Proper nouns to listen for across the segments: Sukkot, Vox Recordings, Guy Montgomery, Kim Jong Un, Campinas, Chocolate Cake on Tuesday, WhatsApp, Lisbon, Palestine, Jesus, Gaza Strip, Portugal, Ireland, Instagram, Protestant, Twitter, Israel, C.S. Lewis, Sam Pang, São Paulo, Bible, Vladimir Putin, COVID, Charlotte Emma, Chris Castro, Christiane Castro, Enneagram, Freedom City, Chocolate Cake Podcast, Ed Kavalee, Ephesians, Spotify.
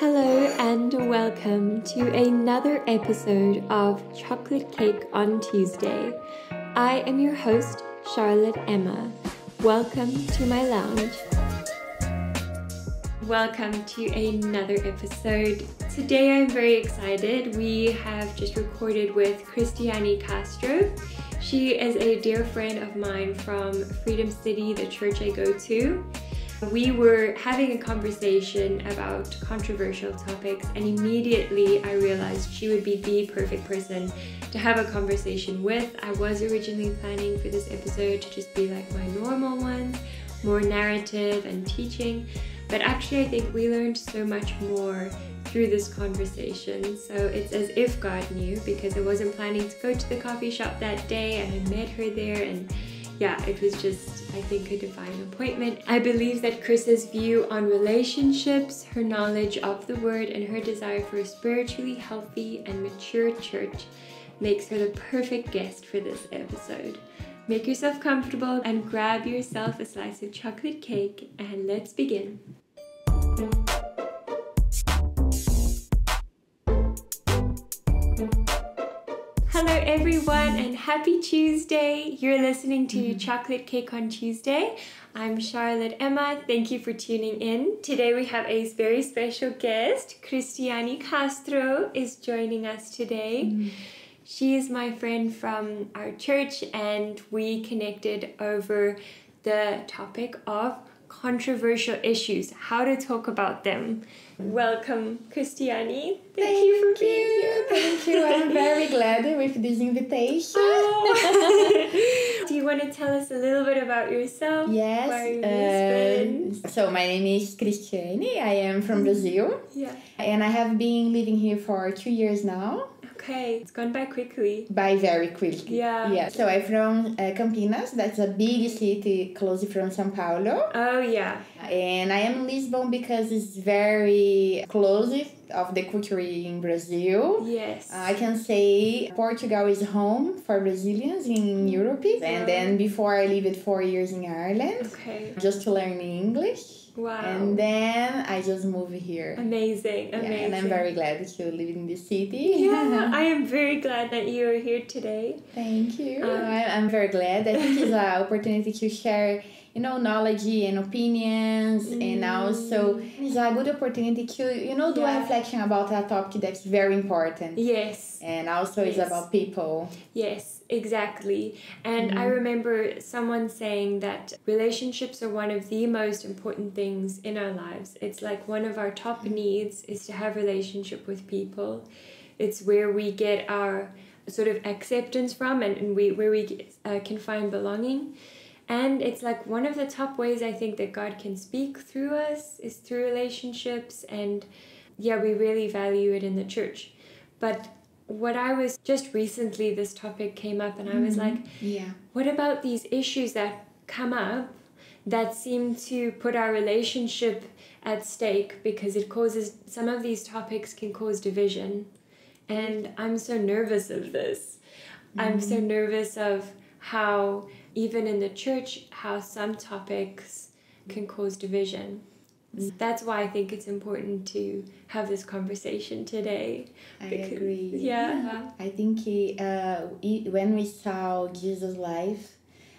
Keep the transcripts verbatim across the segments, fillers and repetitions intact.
Hello and welcome to another episode of Chocolate Cake on Tuesday. I am your host, Charlotte Emma. Welcome to my lounge. Welcome to another episode. Today I'm very excited. We have just recorded with Christiane Castro. She is a dear friend of mine from Freedom City, the church I go to. We were having a conversation about controversial topics, and immediately I realized she would be the perfect person to have a conversation with. I was originally planning for this episode to just be like my normal one, more narrative and teaching, but actually I think we learned so much more through this conversation. So it's as if God knew, because I wasn't planning to go to the coffee shop that day and I met her there, and yeah, it was just, I think, a divine appointment. I believe that Chris's view on relationships, her knowledge of the word, and her desire for a spiritually healthy and mature church makes her the perfect guest for this episode. Make yourself comfortable and grab yourself a slice of chocolate cake, and let's begin. Hello everyone and happy Tuesday. You're listening to Chocolate Cake on Tuesday. I'm Charlotte Emma. Thank you for tuning in. Today we have a very special guest. Christiane Castro is joining us today. Mm-hmm. She is my friend from our church, and we connected over the topic of controversial issues, how to talk about them. Welcome, Christiane. Thank, Thank you for being you. here. Thank you. I'm very glad with this invitation. Oh. Do you want to tell us a little bit about yourself? Yes. Uh, so my name is Christiane. I am from Brazil. Yeah. And I have been living here for two years now. Okay, it's gone by quickly. By very quickly. Yeah. Yeah. So I'm from uh, Campinas. That's a big city close from São Paulo. Oh, yeah. And I am in Lisbon because it's very close of the culture in Brazil. Yes. I can say Portugal is home for Brazilians in Europe. Oh. And then before I lived four years in Ireland. Okay. Just to learn English. Wow. And then I just moved here. Amazing, amazing. Yeah, and I'm very glad that you live in this city. Yeah, I am very glad that you are here today. Thank you. Um, I'm very glad. I think it's an opportunity to share, you know, knowledge and opinions, mm. and also it's a good opportunity to, you know, do yeah. a reflection about a topic that's very important. Yes. And also yes. it's about people. Yes. Exactly. And mm. I remember someone saying that relationships are one of the most important things in our lives. It's like one of our top needs is to have relationship with people. It's where we get our sort of acceptance from, and, and we where we get, uh, can find belonging. And it's like one of the top ways I think that God can speak through us is through relationships. And yeah, we really value it in the church. But what I was just recently, this topic came up, and I was mm-hmm. like, yeah, what about these issues that come up that seem to put our relationship at stake, because it causes, some of these topics can cause division, and I'm so nervous of this. Mm-hmm. I'm so nervous of how even in the church, how some topics can cause division. So that's why I think it's important to have this conversation today. Because, I agree. Yeah. I think he, uh, he, when we saw Jesus' life,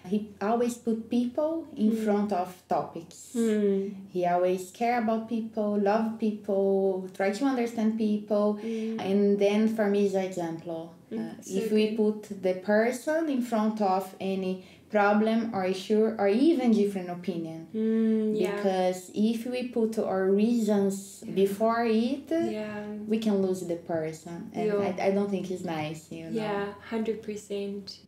he always put people in mm. front of topics. Mm. He always cared about people, loved people, tried to understand people. Mm. And then for me, it's an example. Mm. Uh, so if we put the person in front of any problem or issue or even different opinion, mm, yeah. because if we put our reasons before it, yeah. we can lose the person, and I, I don't think it's nice, you know. Yeah, one hundred percent.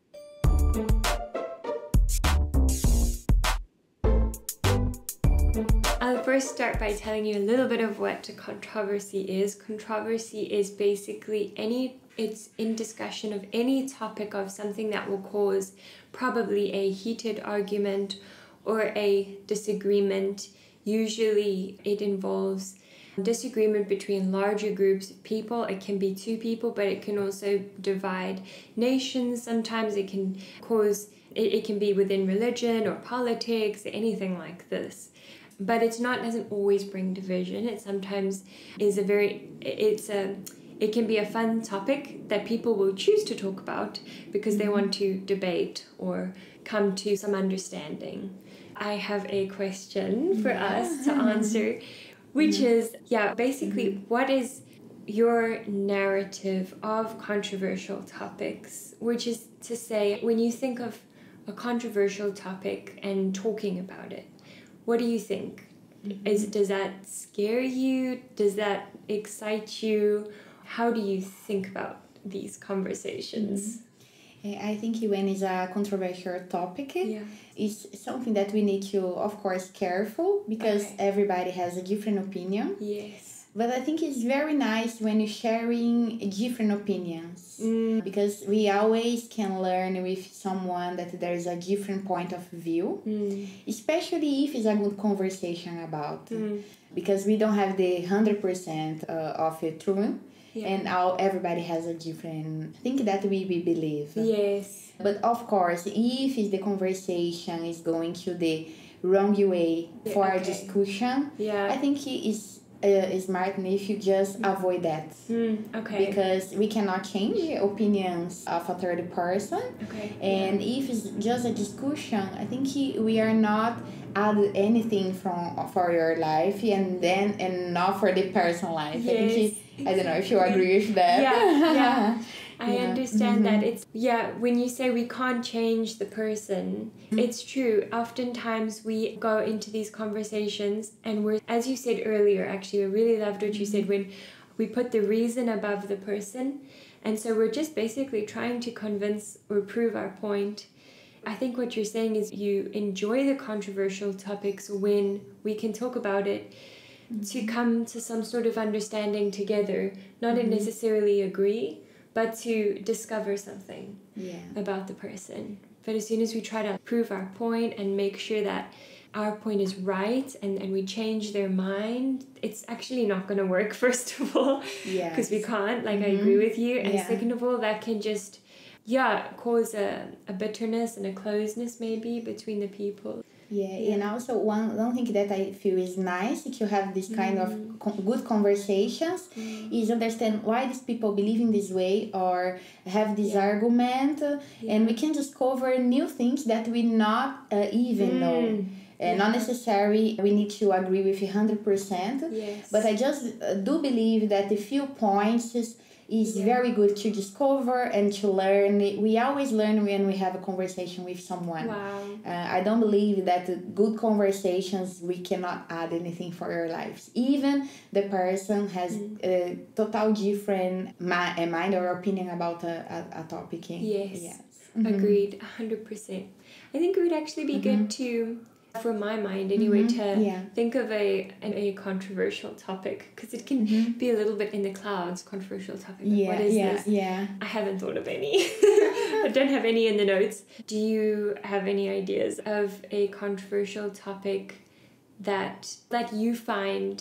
I'll first start by telling you a little bit of what controversy is. Controversy is basically any It's in discussion of any topic of something that will cause probably a heated argument or a disagreement. Usually it involves disagreement between larger groups of people. It can be two people, but it can also divide nations. Sometimes it can cause, it, it can be within religion or politics, anything like this. But it's not doesn't always bring division. It sometimes is a very it's a it can be a fun topic that people will choose to talk about because they want to debate or come to some understanding. I have a question for us to answer, which is yeah, basically what is your narrative of controversial topics? Which is to say, when you think of a controversial topic and talking about it, what do you think? Mm-hmm. Is, does that scare you? Does that excite you? How do you think about these conversations? Mm-hmm. I think when it's a controversial topic, yeah. it's something that we need to, of course, careful because okay. everybody has a different opinion. Yes. But I think it's very nice when you're sharing different opinions mm. because we always can learn with someone that there is a different point of view, mm. especially if it's a good conversation about mm. because we don't have the one hundred percent uh, of it true yeah. and how everybody has a different thing that we, we believe. Yes. But of course, if the conversation is going to the wrong way for okay. a discussion, yeah. I think it's Uh, smart if you just avoid that mm, okay because we cannot change opinions of a third person okay and yeah. if it's just a discussion, I think he, we are not add anything from for your life and then and not for the person's life. Yes. I think he, I don't know if you agree with that. yeah yeah I yeah. understand mm-hmm. that. It's yeah, when you say we can't change the person, mm-hmm. it's true. Oftentimes we go into these conversations and we're, as you said earlier, actually, I really loved what you mm-hmm. said when we put the reason above the person. And so we're just basically trying to convince or prove our point. I think what you're saying is you enjoy the controversial topics when we can talk about it mm-hmm. to come to some sort of understanding together, not mm-hmm. necessarily agree, but to discover something yeah. about the person. But as soon as we try to prove our point and make sure that our point is right and, and we change their mind, it's actually not going to work, first of all, because yes. we can't, like mm-hmm. I agree with you. And yeah. second of all, that can just, yeah, cause a, a bitterness and a closeness maybe between the people. Yeah, yeah, and also one, one thing that I feel is nice if you have this kind mm-hmm. of co- good conversations mm-hmm. is understand why these people believe in this way or have this yeah. argument yeah. and we can discover new things that we not uh, even mm. know. And yeah. not necessarily we need to agree with one hundred percent, yes. but I just uh, do believe that a few points is, is yeah. very good to discover and to learn. We always learn when we have a conversation with someone. Wow. Uh, I don't believe that good conversations, we cannot add anything for our lives. Even the person has mm. a total different mi- mind or opinion about a, a, a topic. Yes, yes. Mm-hmm. Agreed, one hundred percent. I think it would actually be mm-hmm. good to... from my mind anyway, mm-hmm. to yeah. think of a an, a controversial topic, because it can mm-hmm. be a little bit in the clouds, controversial topic. Like, yeah, what is yeah, this? Yeah. I haven't thought of any. I don't have any in the notes. Do you have any ideas of a controversial topic that that you find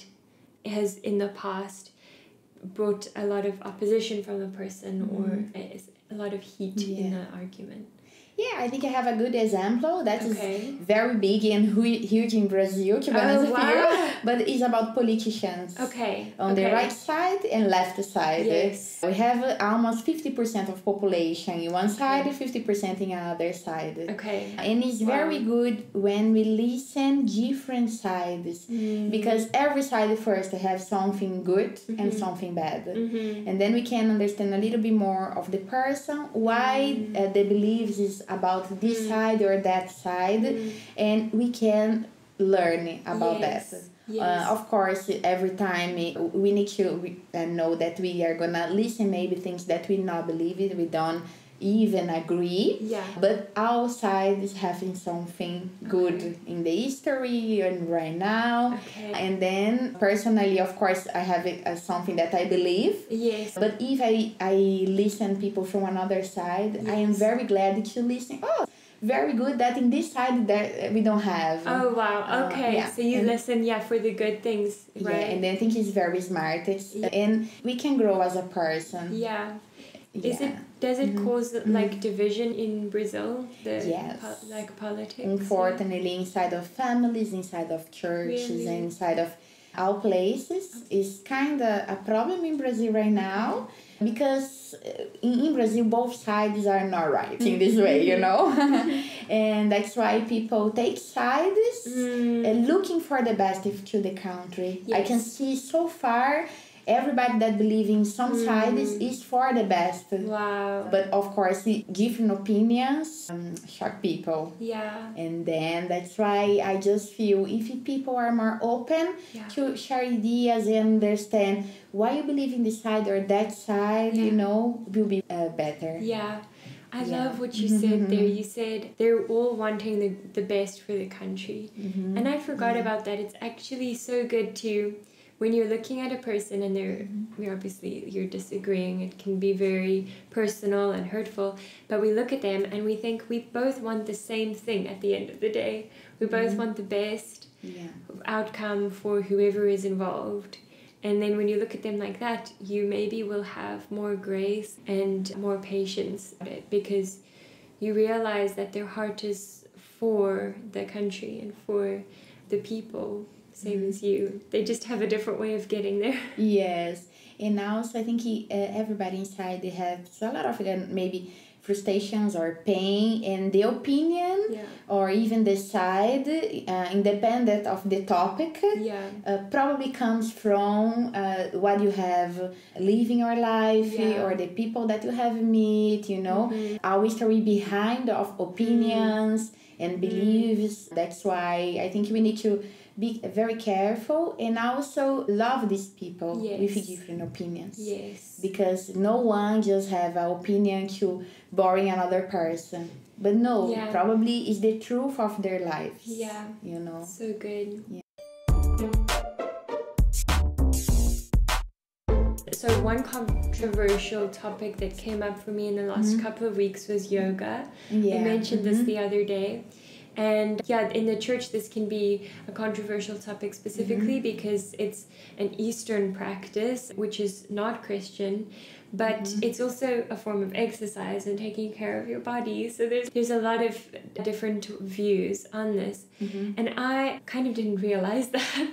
has in the past brought a lot of opposition from the person mm-hmm. or a, a lot of heat yeah. in the argument? Yeah, I think I have a good example that okay. is very big and hu- huge in Brazil, to be oh, honest wow. with you. But it's about politicians. Okay. On okay. the right side and left side. Yes. We have almost fifty percent of population in one side, okay. fifty percent in another side. Okay. And it's wow. very good when we listen different sides. Mm. Because every side first have something good mm-hmm. and something bad. Mm-hmm. And then we can understand a little bit more of the person, why mm. uh, the beliefs is about this mm. side or that side mm. and we can learn about yes. that. Yes. Uh, of course, every time we need to know that we are gonna listen maybe things that we not believe it, we don't even agree, yeah. but our side is having something good okay. in the history and right now. Okay. And then personally, of course, I have a, a, something that I believe. Yes. But if I, I listen people from another side, yes. I am very glad to listen. Oh, very good that in this side that we don't have. Oh, wow. Okay. Uh, yeah. So you and, listen, yeah, for the good things, right? Yeah, and I think it's very smart. It's, yeah. And we can grow as a person. Yeah. Is yeah. it does it mm-hmm. cause like division in Brazil? The yes. po- like politics. Unfortunately, yeah. inside of families, inside of churches, really? Inside of all places, okay. is kind of a problem in Brazil right now because in Brazil both sides are not right in this way, you know, and that's why people take sides mm. and looking for the best to the country. Yes. I can see so far. Everybody that believes in some mm. sides is for the best. Wow. But of course, different opinions um, shock people. Yeah. And then that's why I just feel if people are more open yeah. to share ideas and understand why you believe in this side or that side, yeah. you know, will be uh, better. Yeah. I yeah. love what you said mm-hmm. there. You said they're all wanting the, the best for the country. Mm-hmm. And I forgot yeah. about that. It's actually so good to... When you're looking at a person and they're you're obviously you're disagreeing, it can be very personal and hurtful, but we look at them and we think we both want the same thing at the end of the day. We both mm-hmm. want the best yeah. outcome for whoever is involved. And then when you look at them like that, you maybe will have more grace and more patience because you realize that their heart is for the country and for the people. Same as you. They just have a different way of getting there. Yes. And also I think he, uh, everybody inside, they have a lot of uh, maybe frustrations or pain, and the opinion yeah. or even the side, uh, independent of the topic, yeah. uh, probably comes from uh, what you have lived in your life yeah. or the people that you have met, you know. Mm-hmm. Our history behind of opinions mm-hmm. and beliefs. Mm-hmm. That's why I think we need to... be very careful and also love these people yes. with different opinions. Yes. Because no one just have an opinion to boring another person. But no, yeah. probably it's the truth of their lives. Yeah. You know. So good. Yeah. So one controversial topic that came up for me in the last mm-hmm. couple of weeks was yoga. Yeah. I mentioned mm-hmm. this the other day. And yeah, in the church, this can be a controversial topic specifically mm-hmm. because it's an Eastern practice, which is not Christian, but mm-hmm. it's also a form of exercise and taking care of your body. So there's, there's a lot of different views on this. Mm-hmm. And I kind of didn't realize that.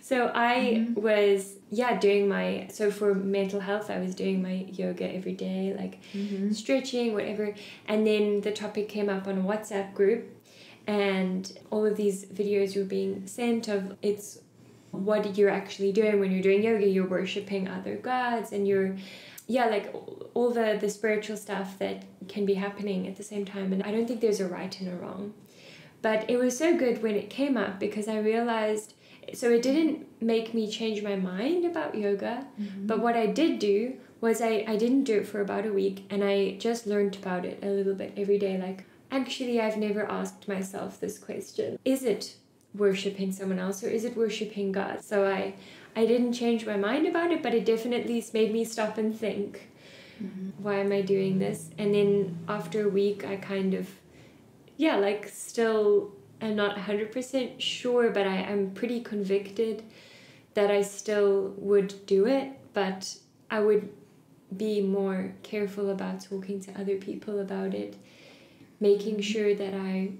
So I mm-hmm. was, yeah, doing my, so for mental health, I was doing my yoga every day, like mm-hmm. stretching, whatever. And then the topic came up on a WhatsApp group. And all of these videos were being sent of it's what you're actually doing when you're doing yoga. You're worshipping other gods and you're, yeah, like all the, the spiritual stuff that can be happening at the same time. And I don't think there's a right and a wrong. But it was so good when it came up because I realized, so it didn't make me change my mind about yoga. Mm-hmm. But what I did do was I, I didn't do it for about a week and I just learned about it a little bit every day, like, actually, I've never asked myself this question. Is it worshipping someone else or is it worshipping God? So I, I didn't change my mind about it, but it definitely made me stop and think, mm-hmm. why am I doing this? And then after a week, I kind of, yeah, like still am not one hundred percent sure, but I, I'm pretty convicted that I still would do it, but I would be more careful about talking to other people about it. Making sure that I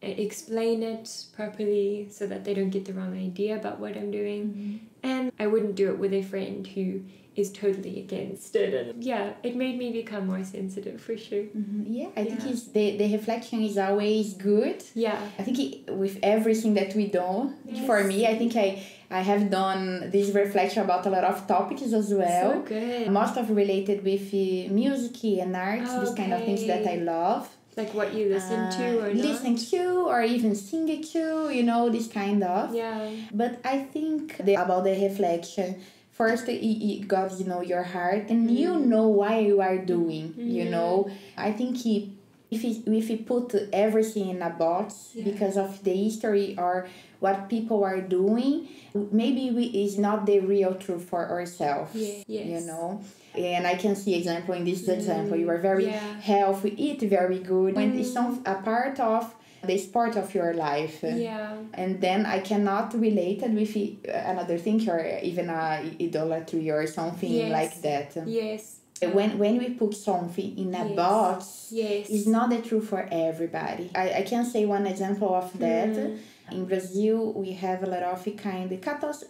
explain it properly so that they don't get the wrong idea about what I'm doing. Mm-hmm. And I wouldn't do it with a friend who is totally against it. And yeah, it made me become more sensitive for sure. Mm-hmm. Yeah, I yeah. think it's the, the reflection is always good. Yeah. I think it, with everything that we do, yes. for me, I think I... I have done this reflection about a lot of topics as well. So good. Most of related with music and arts, okay. these kind of things that I love. Like what you listen uh, to or not? Listen to or even sing to, you know, this kind of. Yeah. But I think the, about the reflection, first, God, you know, your heart and mm. you know why you are doing, mm. you know. I think he... If you, if you put everything in a box yeah. because of the history or what people are doing, maybe we is not the real truth for ourselves, yeah. yes. you know? And I can see example in this mm. example. You are very yeah. healthy, eat very good, mm. and it's some, a part of the sport of your life. Yeah. And then I cannot relate it with another thing or even a idolatry or something yes. like that. Yes. When when we put something in a yes. box, yes. it's not the truth for everybody. I, I can say one example of that. Mm. In Brazil, we have a lot of kind of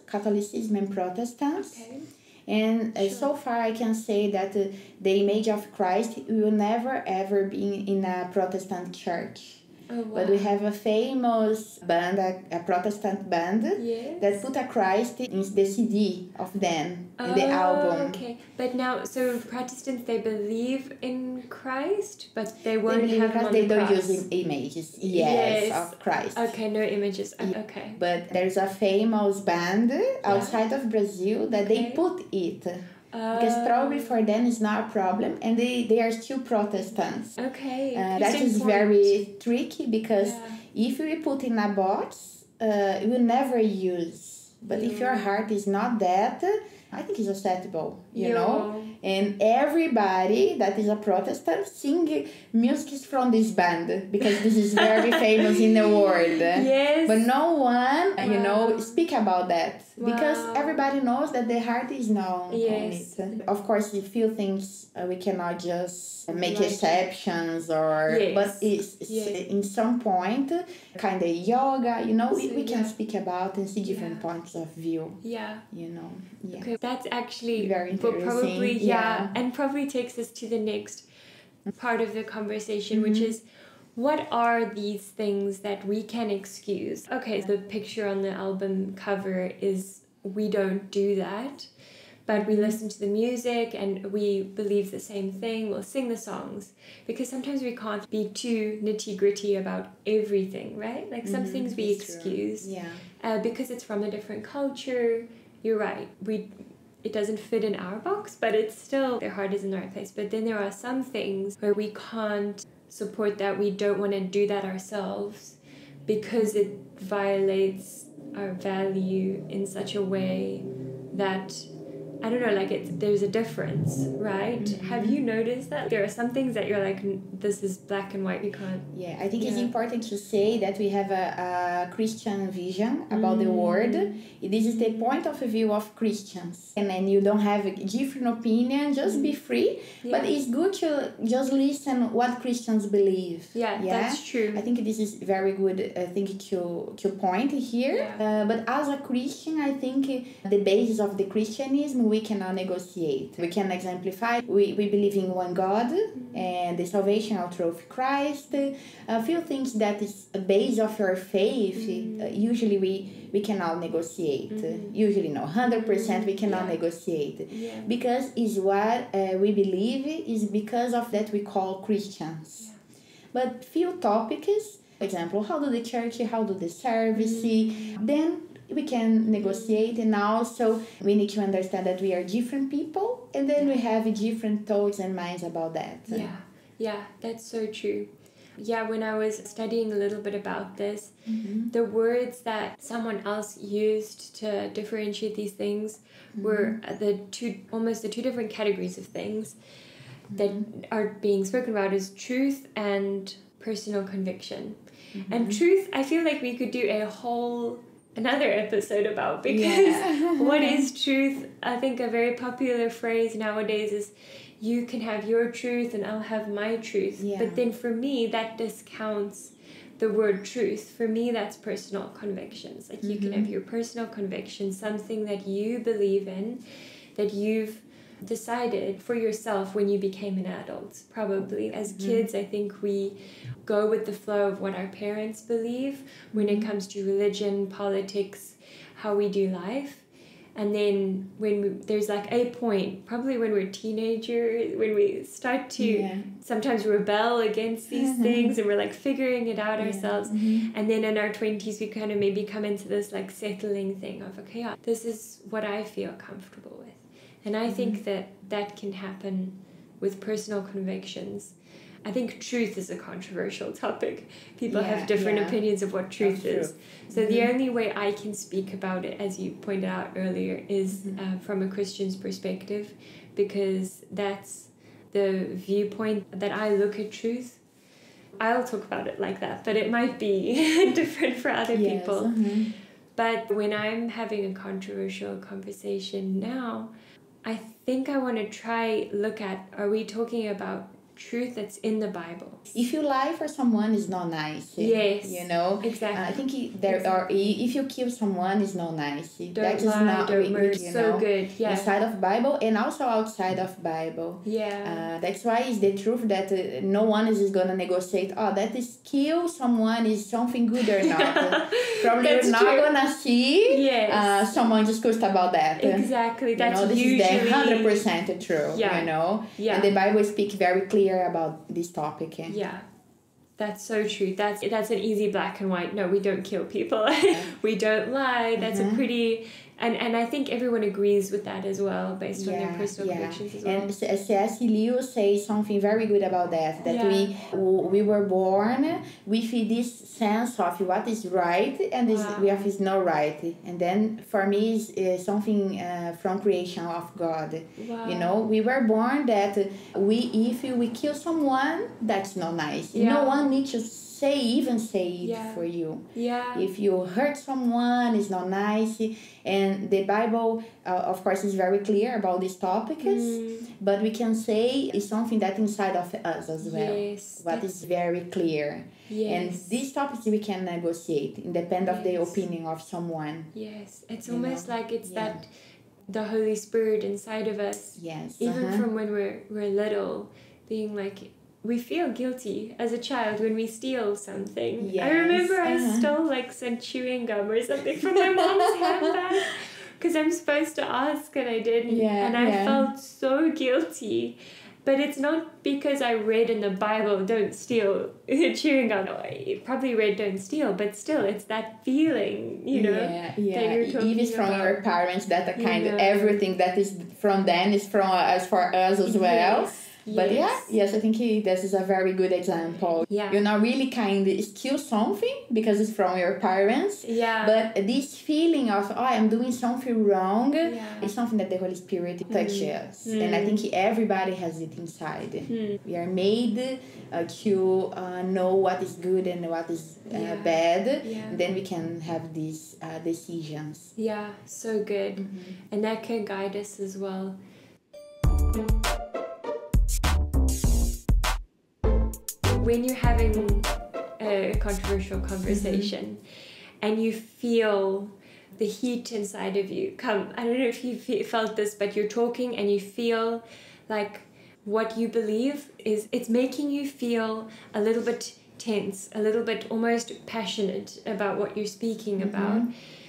Catholicism and Protestants. Okay. And uh, sure. so far I can say that uh, the image of Christ will never ever be in a Protestant church. Oh, wow. But we have a famous band, a, a Protestant band, yes. that put a Christ in the C D of them, oh, in the album. Okay, but now, so Protestants, they believe in Christ, but they won't they have Christ, him on They the don't cross. Use images, yes, yes, of Christ. Okay, no images, yeah. okay. But there's a famous band outside yeah. of Brazil that okay. they put it. Because probably for them is not a problem, and they, they are still Protestants. Okay. Uh, that is very tricky, because yeah. if we put in a box, uh, you will never use. But yeah. if your heart is not that, I think it's acceptable, you yeah. know? And everybody that is a Protestant sing music from this band, because this is very famous in the world. Yes. But no one, wow. you know, speak about that. Wow. Because everybody knows that the heart is known. Yes. On it. Of course, a few things uh, we cannot just make like exceptions or... Yes. But it's, it's yes. in some point, kind of yoga, you know, so, we, we yeah. can speak about and see different yeah. points of view. Yeah. You know, yeah. Okay. That's actually very interesting. Probably, yeah, yeah, and probably takes us to the next part of the conversation, mm-hmm. which is, what are these things that we can excuse? Okay, the picture on the album cover is, we don't do that, but we listen to the music and we believe the same thing, we'll sing the songs. Because sometimes we can't be too nitty-gritty about everything, right? Like some mm-hmm, things we excuse, yeah, uh, because it's from a different culture. You're right, we... it doesn't fit in our box, but it's still, their heart is in the right place. But then there are some things where we can't support that. We don't want to do that ourselves because it violates our value in such a way that, I don't know, like it's, there's a difference, right? Mm-hmm. Have you noticed that? There are some things that you're like, this is black and white, you can't... Yeah, I think yeah. it's important to say that we have a, a Christian vision about mm. the world. This is the point of view of Christians. And then you don't have a different opinion, just mm. be free. Yeah. But it's good to just listen what Christians believe. Yeah, yeah? That's true. I think this is very good, I think, to, to point here. Yeah. Uh, but as a Christian, I think the basis of the Christianism, we cannot negotiate. We can exemplify. We, we believe in one God mm-hmm. and the salvation through Christ. A few things that is a base of your faith. Mm-hmm. Uh, usually we, we cannot negotiate. Mm-hmm. Usually no, one hundred percent we cannot yeah. negotiate. Yeah. Because is what uh, we believe, is because of that we call Christians. Yeah. But few topics, for example, how do the church, how do the service, mm-hmm. then we can negotiate, and also we need to understand that we are different people, and then we have different thoughts and minds about that. Yeah, yeah, that's so true. Yeah, when I was studying a little bit about this, mm-hmm. the words that someone else used to differentiate these things mm-hmm. were the two, almost the two different categories of things mm-hmm. that are being spoken about, is truth and personal conviction. Mm-hmm. And truth, I feel like we could do a whole... another episode about, because yeah. what is truth? I think a very popular phrase nowadays is, you can have your truth and I'll have my truth. Yeah. But then for me, that discounts the word truth. For me, that's personal convictions. Like mm-hmm. you can have your personal conviction, something that you believe in, that you've decided for yourself when you became an adult, probably. As mm-hmm. kids, I think we go with the flow of what our parents believe when it comes to religion, politics, how we do life. And then when we, there's like a point, probably when we're teenagers, when we start to yeah. sometimes rebel against these mm-hmm. things, and we're like figuring it out yeah. ourselves. Mm-hmm. And then in our twenties, we kind of maybe come into this like settling thing of, okay, yeah, this is what I feel comfortable with. And I think mm-hmm. that that can happen with personal convictions. I think truth is a controversial topic. People yeah, have different yeah. opinions of what truth That's is. True. So mm-hmm. the only way I can speak about it, as you pointed out earlier, is mm-hmm. uh, from a Christian's perspective, because that's the viewpoint that I look at truth. I'll talk about it like that, but it might be different for other yes. people. Mm-hmm. But when I'm having a controversial conversation now, I think I want to try look at, are we talking about truth that's in the Bible? If you lie for someone, it's not nice. Yes. You know? Exactly. Uh, I think it, there exactly. are, if you kill someone, it's not nice. Don't that lie, is not, don't murder. You know, so good. Yeah. Inside of Bible and also outside of Bible. Yeah. Uh, that's why it's the truth that uh, no one is going to negotiate. Oh, that is kill someone is something good or not. Probably that's you're not going to see yes. uh, someone discussed about that. Exactly. That's you know, this usually... is the one hundred percent true. Yeah. You know? Yeah. And the Bible speaks very clearly about this topic. Yeah. Yeah, that's so true. That's that's an easy black and white. No, we don't kill people. Yeah. We don't lie. That's mm-hmm. a pretty and and I think everyone agrees with that as well, based yeah. on their personal yeah. convictions as well. And C S Lewis says something very good about that. That yeah. we we were born with this sense of what is right and this wow. what is not right. And then for me is something uh, from creation of God. Wow. You know, we were born that we if we kill someone, that's not nice. Yeah. No one needs to say even say it yeah. for you. Yeah. If you hurt someone, it's not nice. And the Bible, uh, of course, is very clear about these topics. Mm. But we can say it's something that inside of us as well. Yes. What is very clear. Yes. And these topics we can negotiate, independent yes. of the opinion of someone. Yes. It's almost know? Like it's yeah. that the Holy Spirit inside of us. Yes. Even uh-huh. from when we're we're little, being like. We feel guilty as a child when we steal something. Yes. I remember uh-huh. I stole like some chewing gum or something from my mom's handbag because I'm supposed to ask and I didn't. Yeah, and I yeah. felt so guilty. But it's not because I read in the Bible, don't steal chewing gum. I probably read don't steal, but still it's that feeling, you know. Yeah, yeah. That you're talking even from about. Your parents, that are kind yeah. of everything that is from them is from us for us as well. Yes. But yes. yeah, yes, I think he, this is a very good example. Yeah. You're not really kind of steal something because it's from your parents. Yeah. But this feeling of, oh, I'm doing something wrong yeah. is something that the Holy Spirit touches. Mm. And I think everybody has it inside. Mm. We are made uh, to uh, know what is good and what is uh, yeah. bad. Yeah. And then we can have these uh, decisions. Yeah, so good. Mm-hmm. And that can guide us as well. When you're having a controversial conversation mm-hmm. and you feel the heat inside of you come, I don't know if you felt this, but you're talking and you feel like what you believe is, it's making you feel a little bit tense, a little bit almost passionate about what you're speaking mm-hmm. about.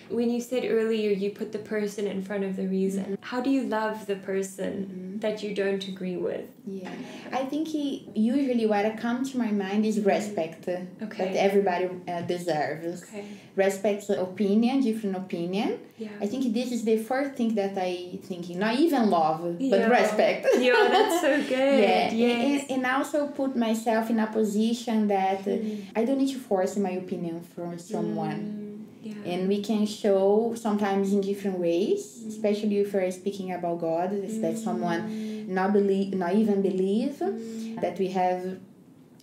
When you said earlier you put the person in front of the reason, how do you love the person mm-hmm. that you don't agree with? Yeah, I think he, usually what comes to my mind is respect okay. that everybody uh, deserves. Okay. Respect opinion, different opinion. Yeah. I think this is the first thing that I think, not even love, yeah. but respect. Yeah, that's so good. Yeah, yes. and, and also put myself in a position that mm. I don't need to force my opinion from someone. Mm. Yeah. And we can show sometimes in different ways, mm. especially if we're speaking about God, mm. that someone not believe, not even believe mm. that we have,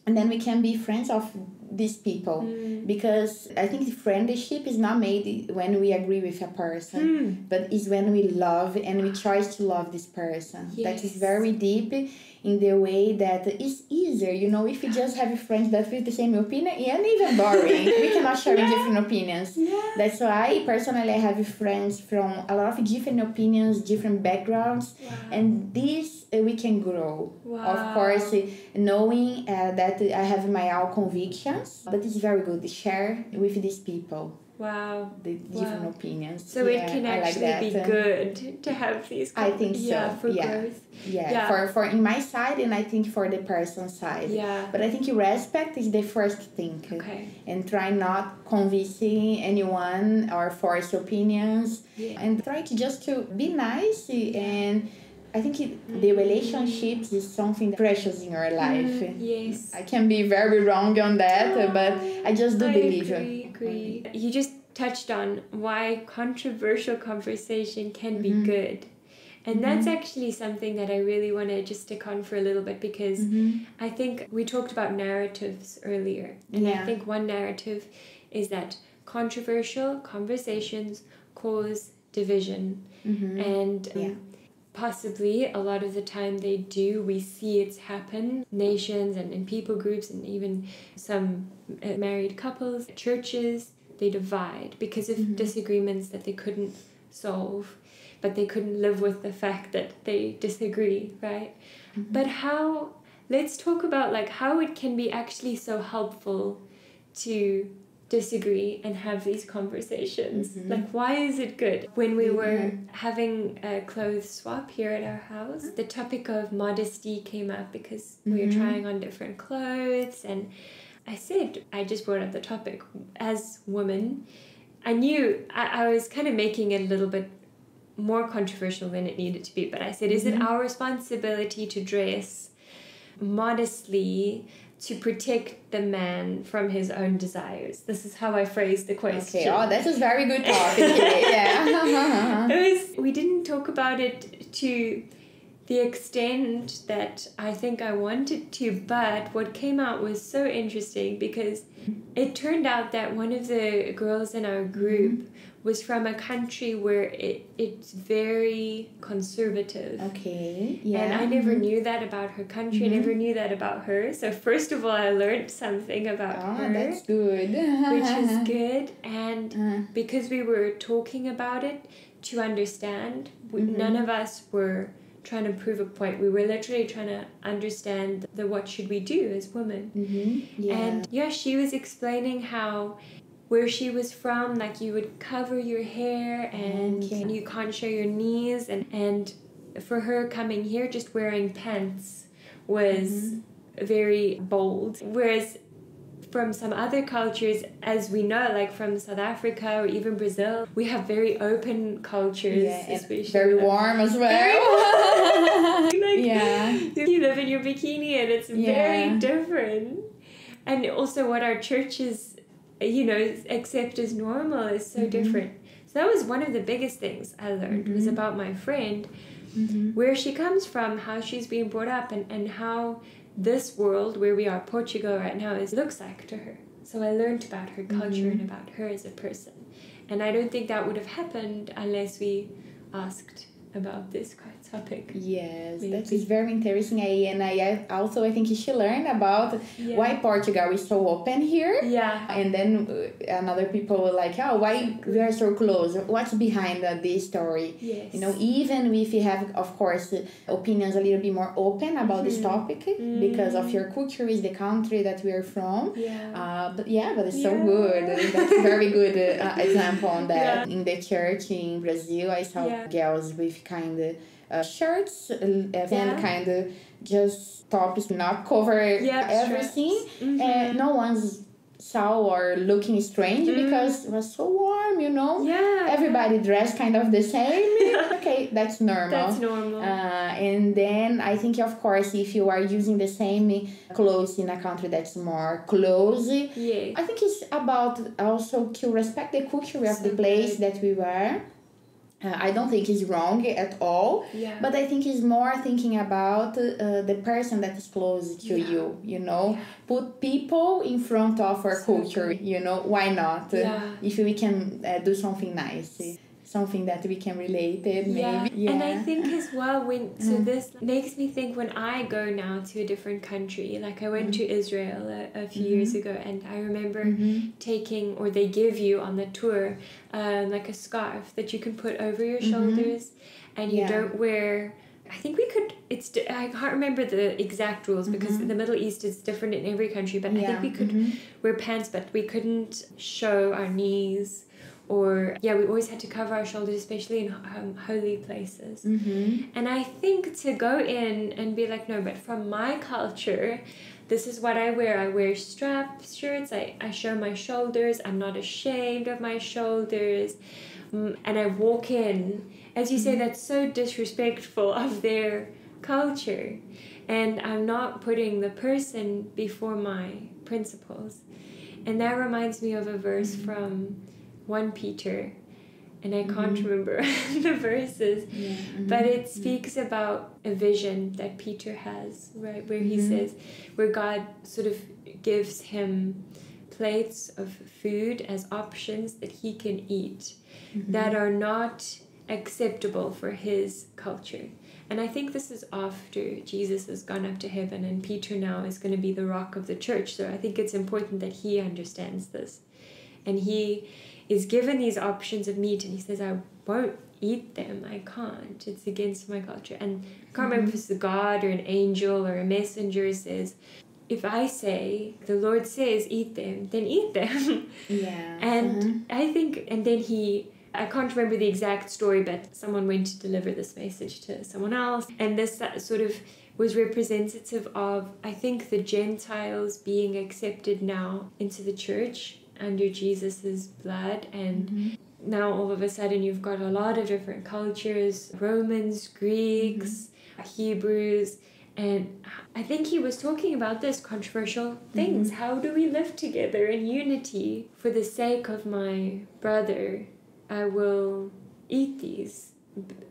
and then we can be friends of these people mm. because I think the friendship is not made when we agree with a person, mm. but is when we love and we choose to love this person. Yes. That is very deep. In the way that it's easier, you know, if you just have friends that with the same opinion, yeah, and even boring. We cannot share yeah. different opinions. Yeah. That's why, personally, I have friends from a lot of different opinions, different backgrounds, wow. and this uh, we can grow. Wow. Of course, knowing uh, that I have my own convictions, but it's very good to share with these people. Wow. The different wow. opinions. So yeah, it can actually like be good to have these. I think so. Yeah, for yeah. growth. Yeah. yeah, for for in my side and I think for the person's side. Yeah. But I think respect is the first thing. Okay. And try not convincing anyone or force opinions. Yeah. And try to just to be nice and I think it, the relationships is something precious in our life. Mm, yes. I can be very wrong on that, oh, but I just do I believe agree, agree. You just touched on why controversial conversation can mm-hmm. be good. And mm-hmm. that's actually something that I really want to just stick on for a little bit because mm-hmm. I think we talked about narratives earlier. And yeah. I think one narrative is that controversial conversations cause division. Mm-hmm. And... Um, yeah. possibly a lot of the time they do. We see it's happen. Nations and, and people groups and even some married couples, churches, they divide because of mm-hmm. disagreements that they couldn't solve, but they couldn't live with the fact that they disagree, right? Mm-hmm. But how, let's talk about like how it can be actually so helpful to disagree and have these conversations. Mm-hmm. Like, why is it good? When we were mm-hmm. having a clothes swap here at our house, the topic of modesty came up because mm-hmm. we were trying on different clothes, and I said, I just brought up the topic. As women, I knew, I, I was kind of making it a little bit more controversial than it needed to be, but I said, mm-hmm. is it our responsibility to dress modestly to protect the man from his own desires? This is how I phrased the question. Okay, oh, that's a very good topic. Yeah. It was, we didn't talk about it to the extent that I think I wanted to, but what came out was so interesting because it turned out that one of the girls in our group mm-hmm. was from a country where it, it's very conservative. Okay. Yeah. And I never mm-hmm. knew that about her country. Mm-hmm. I never knew that about her. So first of all, I learned something about oh, her. That's good. Which is good. And uh. because we were talking about it to understand, mm-hmm. none of us were trying to prove a point. We were literally trying to understand the what should we do as women. Mm-hmm. Yeah. And yeah, she was explaining how where she was from, like you would cover your hair and okay. you can't show your knees, and, and for her coming here, just wearing pants was mm-hmm. very bold. Whereas from some other cultures, as we know, like from South Africa or even Brazil, we have very open cultures. Yeah, especially very warm as well. Very warm. Like, yeah. You live in your bikini and it's yeah. very different. And also what our churches, you know, accept as normal is so mm-hmm. different. So that was one of the biggest things I learned mm-hmm. was about my friend, mm-hmm. where she comes from, how she's being brought up, and, and how this world where we are, Portugal right now, is looks like to her. So I learned about her culture mm-hmm. and about her as a person. And I don't think that would have happened unless we asked about this topic. Yes, maybe. That is very interesting. I, and I also, I think she learned about yeah. why Portugal is so open here. Yeah. And then another people were like, oh, why we are so close? What's behind uh, this story? Yes. You know, even if you have, of course, opinions a little bit more open about mm-hmm. this topic mm-hmm. because of your culture is the country that we are from. Yeah. Uh, but yeah, but it's yeah. so good. That's a very good uh, example on that. Yeah. In the church in Brazil, I saw yeah. girls with kind of uh, shirts uh, yeah. and kind of just tops, not cover yep, everything, and mm-hmm. uh, no one's saw or looking strange mm-hmm. because it was so warm, you know. Yeah. Everybody dressed kind of the same. Okay, that's normal. That's normal. Uh, and then I think, of course, if you are using the same clothes in a country that's more closed, yeah. I think it's about also to respect the culture of so the place good. That we were. Uh, I don't think it's wrong at all, yeah. but I think it's more thinking about uh, the person that is close to yeah. you, you know. Yeah. Put people in front of our so culture, good. You know, why not? Yeah. If we can uh, do something nice, something that we can relate to, maybe. Yeah. Yeah. And I think as well, when so mm. this makes me think when I go now to a different country, like I went mm. to Israel a, a few mm-hmm. years ago, and I remember mm-hmm. taking, or they give you on the tour, Um, like a scarf that you can put over your shoulders mm-hmm. and you yeah. don't wear. I think we could it's I can't remember the exact rules mm-hmm. because the Middle East is different in every country, but yeah. I think we could mm-hmm. wear pants, but we couldn't show our knees, or yeah we always had to cover our shoulders, especially in um, holy places mm-hmm. and I think to go in and be like, no, but from my culture, this is what I wear. I wear strap shirts. I, I show my shoulders. I'm not ashamed of my shoulders. Mm, and I walk in. As you mm-hmm. say, that's so disrespectful of their culture. And I'm not putting the person before my principles. And that reminds me of a verse mm-hmm. from First Peter. And I can't mm-hmm. remember the verses. Yeah. Mm-hmm. But it speaks mm-hmm. about a vision that Peter has, right? Where he mm-hmm. says, where God sort of gives him plates of food as options that he can eat mm-hmm. that are not acceptable for his culture. And I think this is after Jesus has gone up to heaven and Peter now is going to be the rock of the church. So I think it's important that he understands this. And he is given these options of meat and he says, I won't eat them. I can't. It's against my culture. And I can't remember if it's a God or an angel or a messenger says, if I say, the Lord says, eat them, then eat them. Yeah. And mm-hmm. I think, and then he, I can't remember the exact story, but someone went to deliver this message to someone else. And this sort of was representative of, I think, the Gentiles being accepted now into the church under Jesus's blood. And mm-hmm. now all of a sudden you've got a lot of different cultures, Romans, Greeks, mm-hmm. Hebrews. And I think he was talking about this controversial things. Mm-hmm. How do we live together in unity? For the sake of my brother, I will eat these,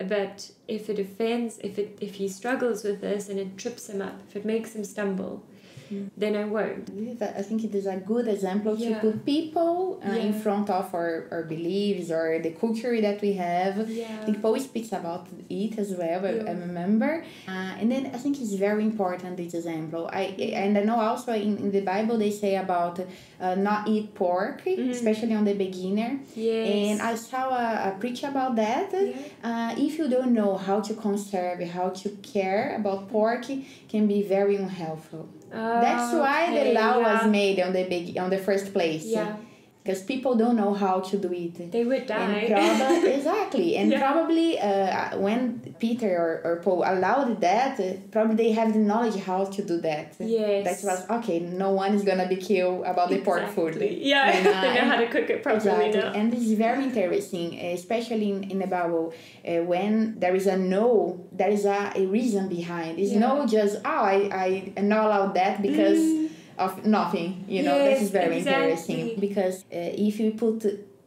but if it offends, if it if he struggles with this and it trips him up, if it makes him stumble, mm. then I won't. I think it is a good example yeah. to put people uh, yeah. in front of our, our beliefs or the culture that we have. Yeah. I think Paul speaks about it as well, yeah. I, I remember. Uh, and then I think it's very important, this example. I And I know also in, in the Bible they say about uh, not eat pork, mm. especially on the beginner. Yes. And I saw a, a preach about that. Yeah. Uh, if you don't know how to conserve, how to care about pork, can be very unhelpful. Oh, that's why okay, the law yeah. was made on the big, on the first place. Yeah. Because people don't know how to do it. They would die. And probably, exactly. And yeah. probably uh, when Peter or, or Paul allowed that, uh, probably they have the knowledge how to do that. Yes. That was, okay, no one is going to be killed about exactly. the pork food. Yeah, and, uh, they know how to cook it properly exactly. now. And it's very interesting, especially in, in the Bible, uh, when there is a no, there is a, a reason behind. It's yeah. no just, oh, I, I not allowed that because... Mm. of nothing, you know, yes, this is very exactly. interesting because uh, if you put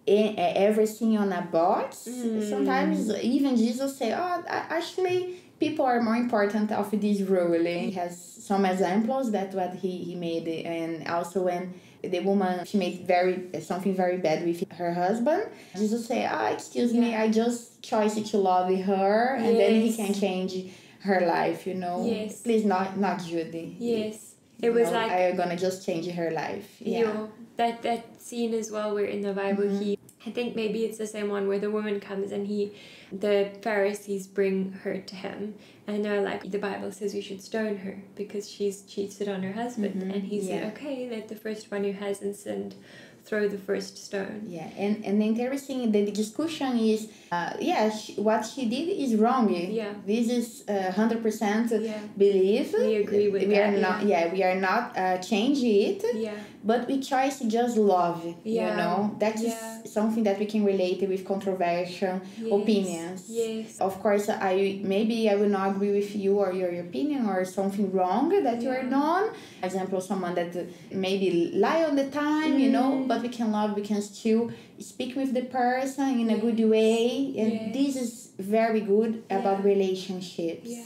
in, uh, everything on a box, mm. sometimes even Jesus say, oh, actually people are more important of this ruling. He has some examples that what he, he made, and also when the woman, she made very something very bad with her husband. Jesus say, oh, excuse yeah. me, I just chose to love her, and yes. then he can change her life, you know. Yes. Please not, not Judy. Yes. It was no, like I'm gonna just change her life. Yeah, you know, that that scene as well, where in the Bible mm-hmm. he, I think maybe it's the same one where the woman comes and he, the Pharisees bring her to him, and they're like, the Bible says we should stone her because she's cheated on her husband, mm-hmm. and he yeah. said, okay, let the first one who hasn't sinned throw the first stone. Yeah, and, and the interesting, the discussion is, uh, yeah, she, what she did is wrong. Yeah. This is uh, one hundred percent yeah. belief. We agree with we that. Are not, yeah. yeah, we are not uh, changing it, yeah. but we try to just love, yeah. you know. That is yeah. something that we can relate with controversial yes. opinions. Yes. Of course, I maybe I will not agree with you or your opinion or something wrong that yeah. you are done. For example, someone that maybe lie all the time, mm. you know, but we can love, we can still speak with the person in a good way, and yes. this is very good yeah. about relationships yeah.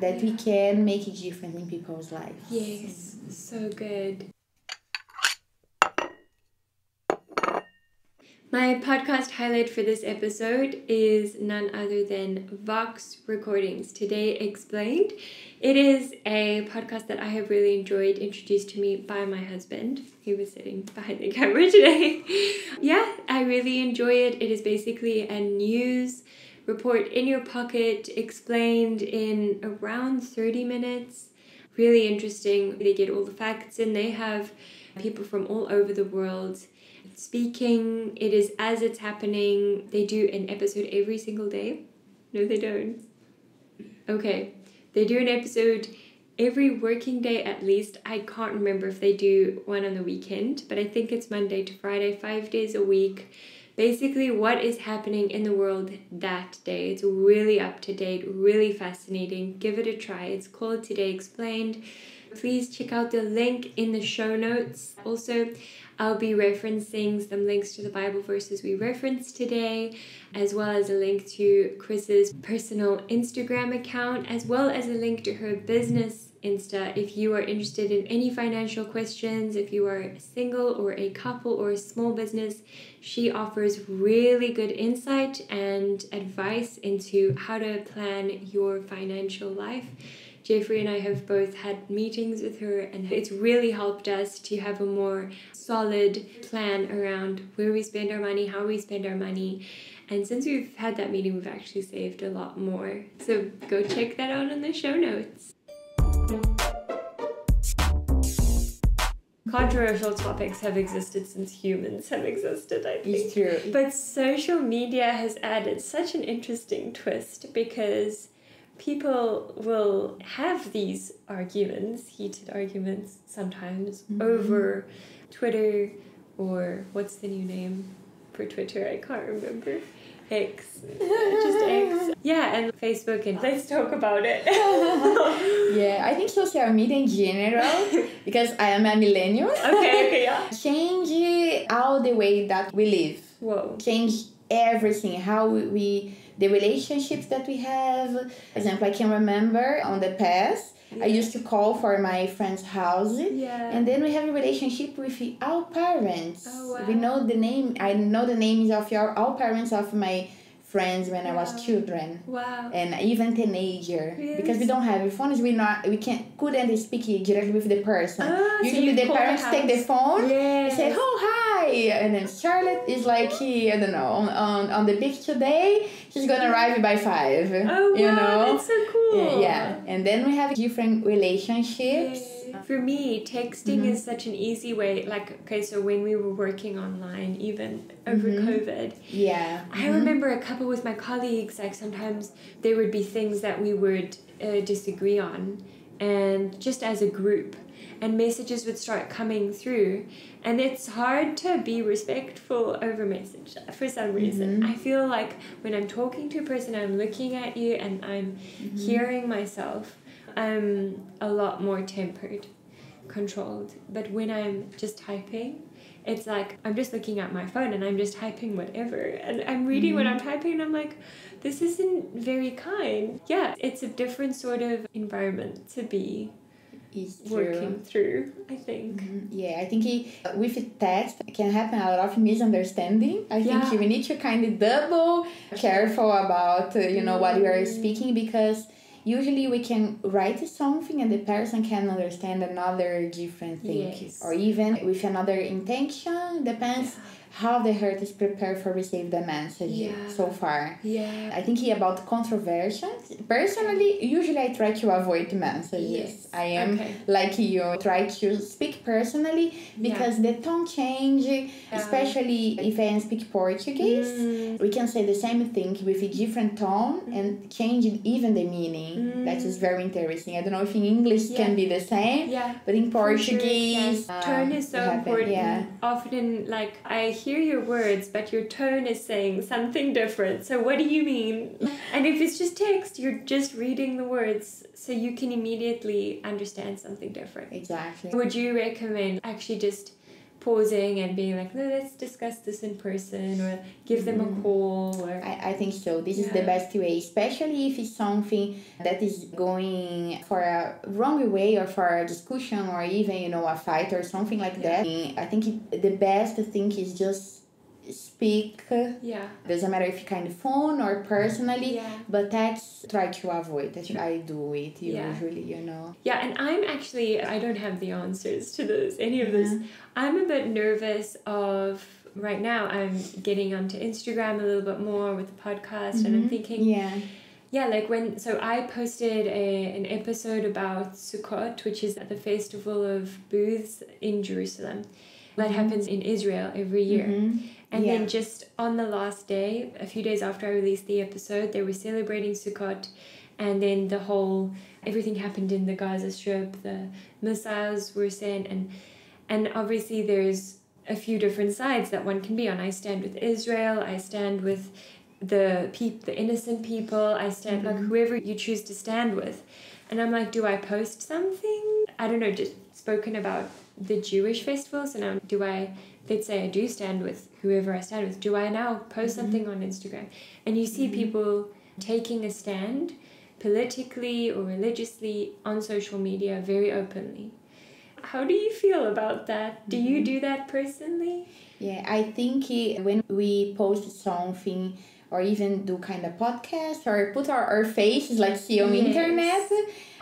that yeah. we can make a difference in people's lives. Yes, mm. so good. My podcast highlight for this episode is none other than Vox Recordings, Today Explained. It is a podcast that I have really enjoyed, introduced to me by my husband. He was sitting behind the camera today. Yeah, I really enjoy it. It is basically a news report in your pocket, explained in around thirty minutes. Really interesting. They get all the facts in. They have people from all over the world speaking. It is as it's happening. They do an episode every single day. No, they don't. Okay. They do an episode every working day at least. I can't remember if they do one on the weekend, but I think it's Monday to Friday, five days a week. Basically, what is happening in the world that day. It's really up to date, really fascinating. Give it a try. It's called Today Explained. Please check out the link in the show notes. Also, I'll be referencing some links to the Bible verses we referenced today, as well as a link to Chris's personal Instagram account, as well as a link to her business Insta. If you are interested in any financial questions, if you are single or a couple or a small business, she offers really good insight and advice into how to plan your financial life. Jeffrey and I have both had meetings with her, and it's really helped us to have a more solid plan around where we spend our money, how we spend our money. And since we've had that meeting, we've actually saved a lot more. So go check that out in the show notes. Controversial topics have existed since humans have existed, I think. It's true. But social media has added such an interesting twist, because people will have these arguments, heated arguments sometimes, mm-hmm. over Twitter, or what's the new name for Twitter? I can't remember. X. Just X. Yeah, and Facebook, and let's talk about it. Yeah, I think social media in general, because I am a millennial. Okay, okay, yeah. Change all the way that we live. Whoa. Change everything, how we, the relationships that we have. For example, I can remember on the past, yeah. I used to call for my friend's house, yeah. and then we have a relationship with our parents. Oh, wow. We know the name. I know the names of your all parents of my friends when wow. I was children. Wow. And even teenager, really? Because we don't have phones. We not we can't couldn't speak directly with the person. Ah, usually so the parents the take the phone. Yeah. And say, oh hi, and then Charlotte is like, I don't know, on on, on the beach today. She's gonna arrive by five. Oh, you wow, know? That's so cool. Yeah, yeah. And then we have different relationships. Yay. For me, texting mm-hmm. is such an easy way. Like, okay, so when we were working online, even over mm-hmm. COVID. Yeah. I mm-hmm. remember a couple with my colleagues, like sometimes there would be things that we would uh, disagree on, and just as a group. And messages would start coming through, and it's hard to be respectful over message for some reason. Mm-hmm. I feel like when I'm talking to a person, I'm looking at you and I'm mm-hmm. hearing myself, I'm a lot more tempered, controlled. But when I'm just typing, it's like I'm just looking at my phone and I'm just typing whatever, and I'm reading mm-hmm. what I'm typing, and I'm like, this isn't very kind. Yeah, it's a different sort of environment to be working through, I think. Mm-hmm. Yeah, I think he, with text it can happen a lot of misunderstanding. I yeah. think we need to kind of double careful about, uh, you know, what you are speaking, because usually we can write something and the person can understand another different thing. Yes. Or even with another intention, depends yeah. how the heart is prepared for receive the message yeah. so far. Yeah. I think about controversies. Personally, usually I try to avoid messages. Yes. I am okay. like you, try to speak personally, because yeah. the tone change, yeah. especially if I speak Portuguese, mm. we can say the same thing with a different tone mm. and changing even the meaning. Mm. That is very interesting. I don't know if in English yeah. can be the same, yeah. but in Portuguese... Sure, yes. um, tone is so happen, important. Yeah. Often, like, I hear your words, but your tone is saying something different. So what do you mean? And if it's just text, you're just reading the words, so you can immediately understand something different. Exactly. Would you recommend actually just pausing and being like, no, let's discuss this in person, or give them mm. a call? Or I, I think so. This yeah. is the best way, especially if it's something that is going for a wrong way, or for a discussion, or even, you know, a fight or something like yeah. that. I think it, the best thing is just speak. Yeah. Doesn't matter if you kind of phone or personally, yeah. but that's try to avoid. That's I do it usually, yeah. you know. Yeah, and I'm actually, I don't have the answers to this, any of this. Yeah. I'm a bit nervous of, right now, I'm getting onto Instagram a little bit more with the podcast, mm-hmm. and I'm thinking, yeah. Yeah, like when, so I posted a, an episode about Sukkot, which is the festival of booths in Jerusalem. That happens in Israel every year. Mm-hmm. And yeah. then just on the last day, a few days after I released the episode, they were celebrating Sukkot. And then the whole, everything happened in the Gaza Strip. The missiles were sent. And, and obviously there's a few different sides that one can be on. I stand with Israel. I stand with the peop- the innocent people. I stand, mm-hmm. like whoever you choose to stand with. And I'm like, do I post something? I don't know, just spoken about the Jewish festivals, and now do I Let's say I do stand with whoever I stand with. Do I now post mm-hmm. something on Instagram? And you see mm-hmm. people taking a stand politically or religiously on social media very openly. How do you feel about that? Do you do that personally? Yeah, I think when we post something or even do kind of podcast or put our, our faces like see on yes. internet,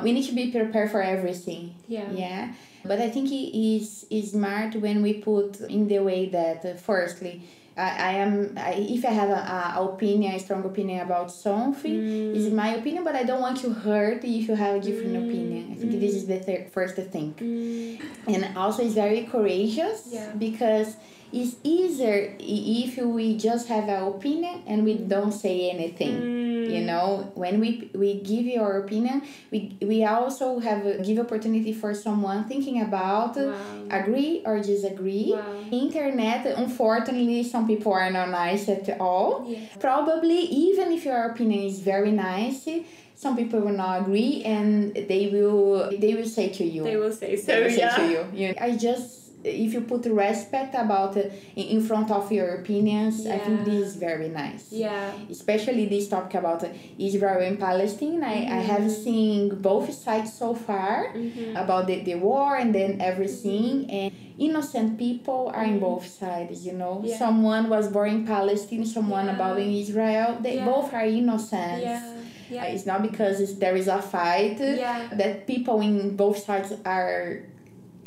we need to be prepared for everything. Yeah. Yeah. But I think it is, is smart when we put in the way that uh, firstly, I, I am, I, if I have an opinion, a strong opinion about something, mm. it's my opinion, but I don't want to hurt if you have a different mm. opinion. I think mm. this is the thir- first thing. Mm. And also it's very courageous yeah. because it's easier if we just have an opinion and we don't say anything. Mm. You know, when we we give our opinion, we we also have a, give opportunity for someone thinking about wow. agree or disagree. Wow. Internet, unfortunately, some people are not nice at all. Yeah. Probably, even if your opinion is very nice, some people will not agree and they will they will say to you. They will say so. They will yeah. say to you. You know, I just. If you put respect about uh, in front of your opinions, yeah. I think this is very nice. Yeah. Especially this topic about uh, Israel and Palestine. I, mm-hmm. I have seen both sides so far mm-hmm. about the, the war and then everything. Mm-hmm. And innocent people are mm-hmm. in both sides, you know. Yeah. Someone was born in Palestine, someone yeah. about in Israel. They yeah. both are innocent. Yeah. Yeah. Uh, it's not because it's, there is a fight yeah. that people in both sides are...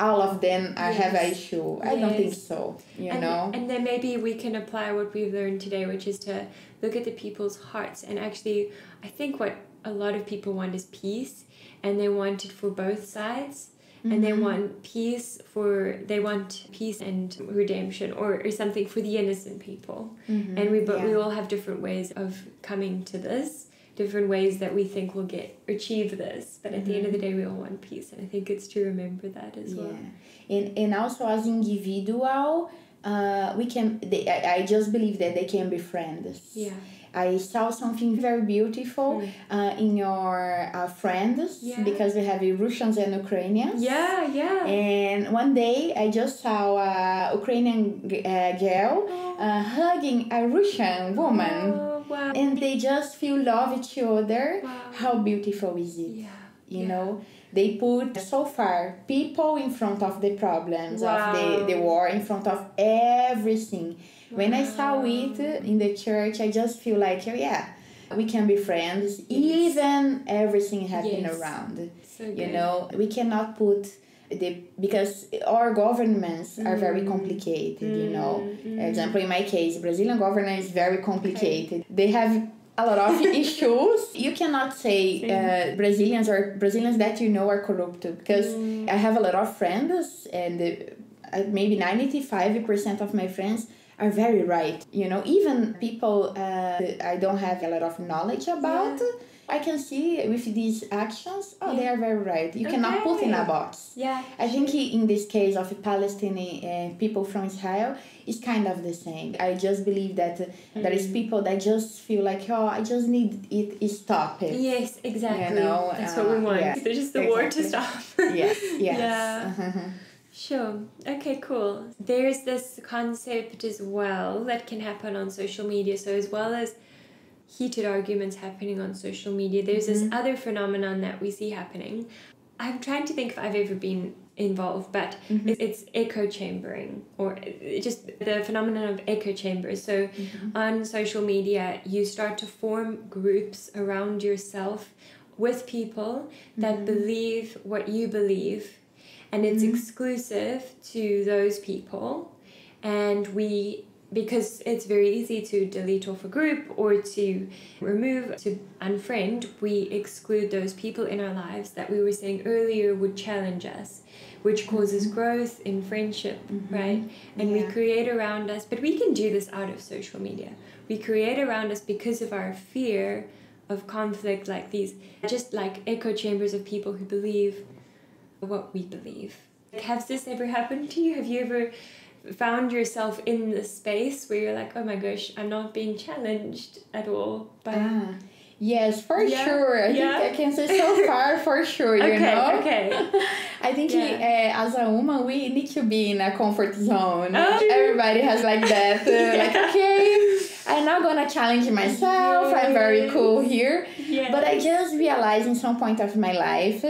all of them I yes. have an issue. I yes. don't think so, you and, know. And then maybe we can apply what we've learned today, which is to look at the people's hearts. And actually, I think what a lot of people want is peace, and they want it for both sides. Mm-hmm. And they want peace for, they want peace and redemption or, or something for the innocent people. Mm-hmm. And we, but yeah. we all have different ways of coming to this. Different ways that we think will get achieve this, but at mm-hmm. the end of the day we all want peace, and I think it's to remember that as yeah. well. And and also as individual, uh, we can. They, I, I just believe that they can be friends. Yeah. I saw something very beautiful mm. uh, in your uh, friends yeah. because we have Russians and Ukrainians. Yeah, yeah. And one day I just saw a Ukrainian g- uh, girl oh. uh, hugging a Russian woman. Oh, wow. And they just feel love each other. Wow. How beautiful is it? Yeah. You yeah. know, they put so far people in front of the problems wow. of the, the war, in front of everything. When I saw it in the church, I just feel like, oh yeah, we can be friends, yes. even everything happening yes. around. So you know, we cannot put the because our governments mm. are very complicated. Mm. You know, mm. for example, in my case, Brazilian government is very complicated. Okay. They have a lot of issues. You cannot say uh, Brazilians or Brazilians that you know are corrupt because mm. I have a lot of friends, and uh, maybe ninety-five percent of my friends are very right, you know, even people uh, I don't have a lot of knowledge about, yeah. I can see with these actions, oh, yeah. they are very right. You okay. cannot put in a box. Yeah. I think in this case of Palestinian uh, people from Israel, it's kind of the same. I just believe that uh, mm. there is people that just feel like, oh, I just need it to stop it. Yes, exactly. You know, that's uh, what we want. Yeah. There's just the exactly. war to stop. yes, yes. Yeah. Sure. Okay, cool. There's this concept as well that can happen on social media. So as well as heated arguments happening on social media, there's mm-hmm. this other phenomenon that we see happening. I'm trying to think if I've ever been involved, but mm-hmm. it's echo chambering, or just the phenomenon of echo chambers. So mm-hmm. on social media, you start to form groups around yourself with people that mm-hmm. believe what you believe. And it's mm-hmm. exclusive to those people. And we, because it's very easy to delete off a group or to remove, to unfriend, we exclude those people in our lives that we were saying earlier would challenge us, which causes mm-hmm. growth in friendship, mm-hmm. right? And yeah. we create around us, but we can do this out of social media. We create around us because of our fear of conflict, like these, just like echo chambers of people who believe what we believe. Has this ever happened to you? Have you ever found yourself in the space where you're like, oh my gosh, I'm not being challenged at all? But ah, Yes, for yeah. sure. I yeah. think I can say so far for sure, you okay, know? Okay, okay. I think yeah. uh, as a woman, we need to be in a comfort zone. Oh. Everybody has like that. Uh, yeah. Like, okay, I'm not going to challenge myself. Yes. I'm very cool here. Yes. But I just realized in some point of my life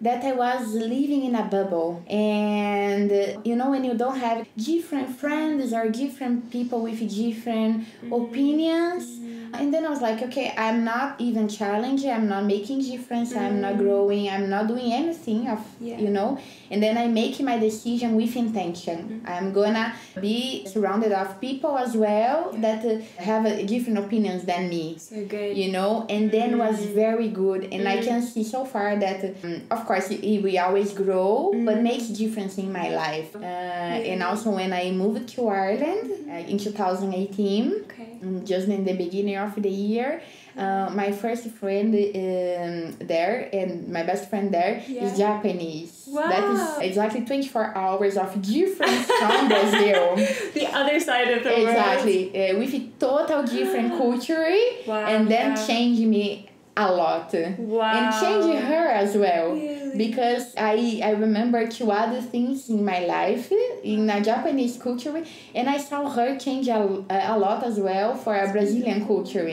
that I was living in a bubble. And uh, you know, when you don't have different friends or different people with different mm-hmm. opinions, and then I was like, okay, I'm not even challenging, I'm not making difference, mm. I'm not growing, I'm not doing anything, of yeah. you know. And then I make my decision with intention. Mm. I'm gonna be surrounded of people as well yeah. that uh, have uh, different opinions than me. So good. You know, and then mm. was very good. And mm. I can see so far that, um, of course, we always grow, mm. but makes difference in my life. Uh, yeah. And also when I moved to Ireland uh, in two thousand eighteen, okay. um, just in the beginning of the year, uh, my first friend um, there and my best friend there yeah. is Japanese. Wow. That is exactly twenty-four hours of difference from Brazil. The other side of the exactly. world. Exactly. Uh, with a total different culture. Wow, and then yeah. changed me a lot. Wow. And changed her as well. Really? Because I, I remember two other things in my life in a Japanese culture, and I saw her change a, a lot as well for a Brazilian culture.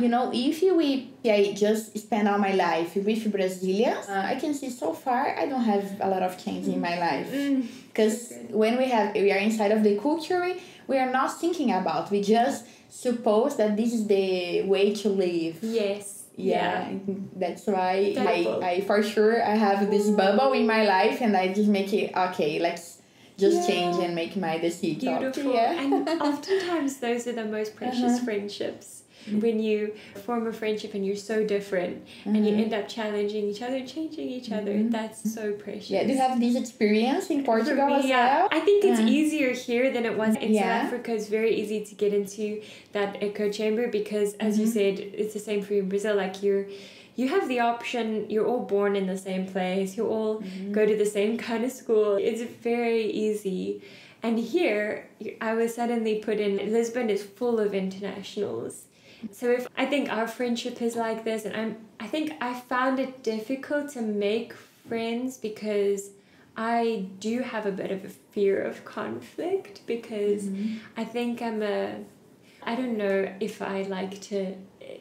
You know, if we I just spend all my life with Brazilians, uh, I can see so far I don't have a lot of change in my life. Because when we have we are inside of the culture, we are not thinking about. We just suppose that this is the way to live. Yes. Yeah, yeah, that's why I, I for sure I have this bubble in my life, and I just make it okay, let's just yeah. change and make my decision. Beautiful. Yeah. And oftentimes those are the most precious uh-huh. friendships, when you form a friendship and you're so different mm-hmm. and you end up challenging each other, changing each other. Mm-hmm. That's so precious. Yeah, do you have this experience in Portugal me, as yeah. well? I think it's yeah. easier here than it was in yeah. South Africa. It's very easy to get into that echo chamber because, as mm-hmm. you said, it's the same for you in Brazil. Like, you're You have the option, you're all born in the same place, you all mm-hmm. go to the same kind of school. It's very easy. And here, I was suddenly put in, Lisbon is full of internationals. So if I think our friendship is like this, and I'm, I think I found it difficult to make friends because I do have a bit of a fear of conflict, because mm-hmm. I think I'm a, I don't know if I like to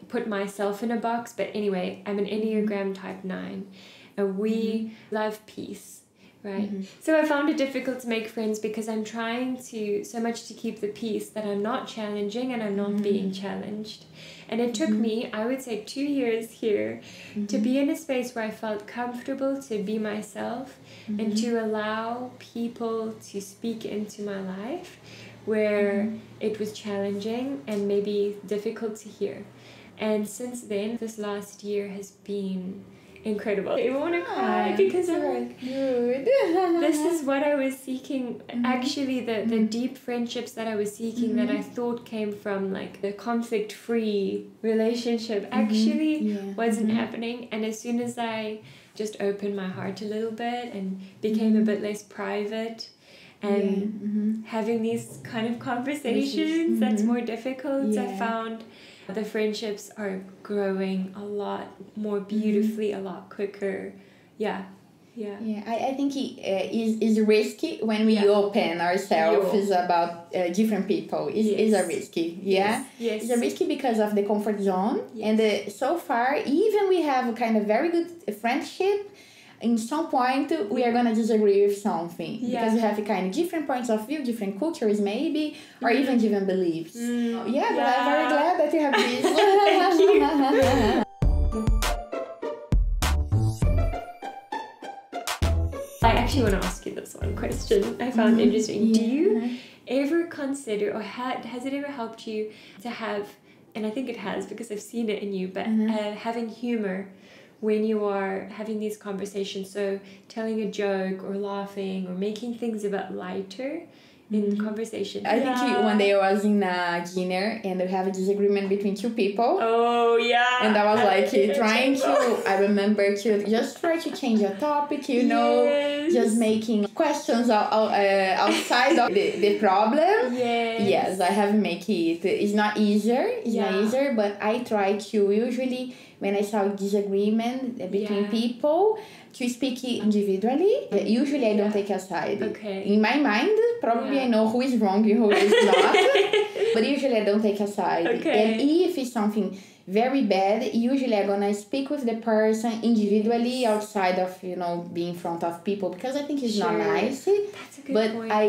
put myself in a box, but anyway, I'm an Enneagram type nine, and we mm-hmm. love peace. Right. Mm-hmm. So I found it difficult to make friends because I'm trying to so much to keep the peace that I'm not challenging and I'm not mm-hmm. being challenged. And it took mm-hmm. me, I would say, two years here mm-hmm. to be in a space where I felt comfortable to be myself mm-hmm. and to allow people to speak into my life where mm-hmm. it was challenging and maybe difficult to hear. And since then, this last year has been incredible. I want to cry oh, because I'm like, good. This is what I was seeking. Mm-hmm. Actually, the, mm-hmm. the deep friendships that I was seeking mm-hmm. that I thought came from like the conflict-free relationship mm-hmm. actually yeah. wasn't mm-hmm. happening. And as soon as I just opened my heart a little bit and became mm-hmm. a bit less private and yeah. mm-hmm. having these kind of conversations mm-hmm. that's more difficult, yeah. I found the friendships are growing a lot more beautifully, mm-hmm. a lot quicker. Yeah, yeah. Yeah, I, I think it uh, is is risky when we yeah. open ourselves Yo. about uh, different people. It yes. is a risky, yeah? Yes. Yes. It's a risky because of the comfort zone. Yes. And uh, so far, even we have a kind of very good friendship, in some point, we are going to disagree with something. Yeah. Because we have a kind of different points of view, different cultures maybe, or mm-hmm. even different beliefs. Mm, yeah, yeah, but I'm very glad that you have this. Thank you. I actually want to ask you this one question I found mm-hmm. interesting. Yeah. Do you ever consider, or had, has it ever helped you to have, and I think it has because I've seen it in you, but mm-hmm. uh, having humor when you are having these conversations, so telling a joke or laughing or making things a bit lighter in mm-hmm. conversation? I yeah. think one day I was in a dinner and we have a disagreement between two people. Oh, yeah. And I was like, like trying to, I remember to just try to change a topic, you know, yes. just making questions uh, outside of the, the problem. Yes. Yes, I have make it. It's not easier, it's yeah. not easier, but I try to usually, when I saw disagreement between yeah. people, to speak individually. Usually I don't yeah. take a side. Okay. In my mind, probably yeah. I know who is wrong and who is not. But usually I don't take a side. Okay. And if it's something very bad, usually I'm gonna speak with the person individually outside of, you know, being in front of people, because I think it's sure. not nice. That's a good but point. I,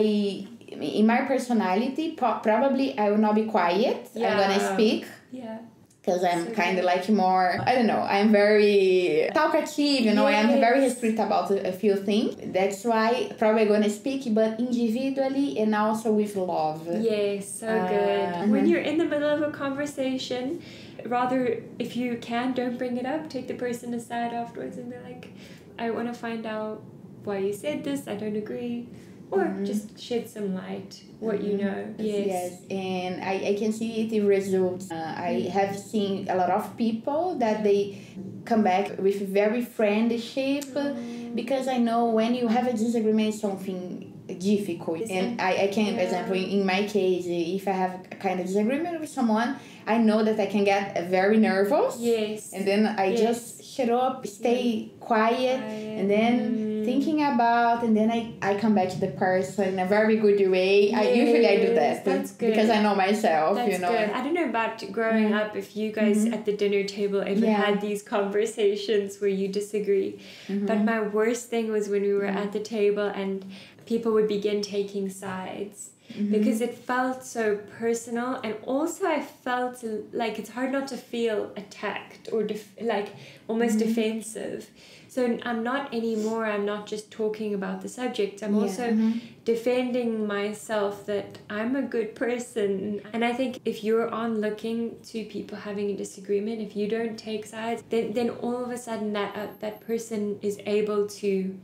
in my personality, probably I will not be quiet. Yeah. I'm gonna speak. Yeah. Because I'm so kind of like more, I don't know, I'm very talkative, you know, yes. I'm very strict about a few things. That's why probably going to speak, but individually and also with love. Yes, so uh, good. Mm-hmm. When you're in the middle of a conversation, rather, if you can, don't bring it up. Take the person aside afterwards and be like, I want to find out why you said this, I don't agree. Or mm-hmm. just shed some light, what mm-hmm. you know. Yes. Yes, and I, I can see it in results. Uh, I have seen a lot of people that they come back with very friendship mm. because I know when you have a disagreement, something difficult. Is and that, I, I can, yeah. for example, in my case, if I have a kind of disagreement with someone, I know that I can get very nervous. Yes. And then I yes. just shut up, stay yeah. quiet, quiet, and then... Mm. thinking about, and then I, I come back to the person in a very good way. Yes, I usually I do that that's good. Because I know myself, that's you know. Good. I don't know about growing mm-hmm. up if you guys mm-hmm. at the dinner table ever yeah. had these conversations where you disagree. Mm-hmm. But my worst thing was when we were mm-hmm. at the table and people would begin taking sides. Mm-hmm. Because it felt so personal, and also I felt like it's hard not to feel attacked or def- like almost mm-hmm. defensive. So I'm not anymore, I'm not just talking about the subject. I'm yeah. also mm-hmm. defending myself that I'm a good person. And I think if you're on looking to people having a disagreement, if you don't take sides, then, then all of a sudden that uh, that person is able to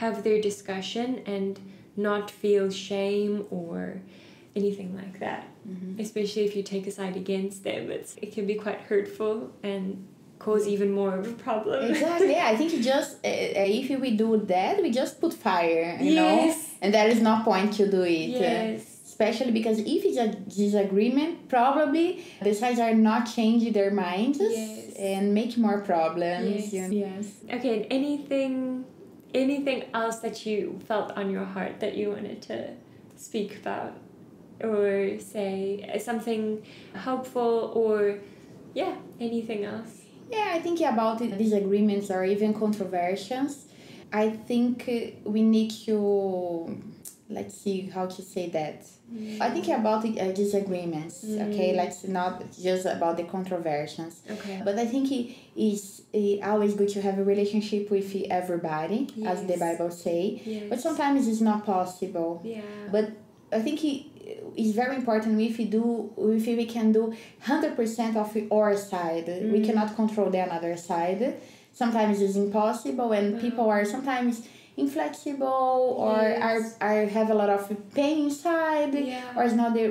have their discussion and not feel shame or anything like that. Mm-hmm. Especially if you take a side against them, it's, it can be quite hurtful and cause even more of a problem. Exactly. Yeah, I think it just uh, if we do that, we just put fire, you yes. know, and there is no point to do it. Yes. Uh, especially because if it's a disagreement, probably the sides are not changing their minds yes. and make more problems. Yes. You know? Yes. Okay. And anything, anything else that you felt on your heart that you wanted to speak about, or say something helpful, or yeah, anything else. Yeah, I think about disagreements or even controversies. I think we need to, let's see how to say that. Mm. I think about uh, disagreements, mm. okay? Let's not just about the controversies. Okay. But I think it is always good to have a relationship with everybody, yes. as the Bible says. Yes. But sometimes it's not possible. Yeah. But I think it, it's very important if we do if we can do one hundred percent of our side. Mm. We cannot control the other side. Sometimes it's impossible, and wow. people are sometimes inflexible yes. or are, are have a lot of pain inside yeah. or it's not the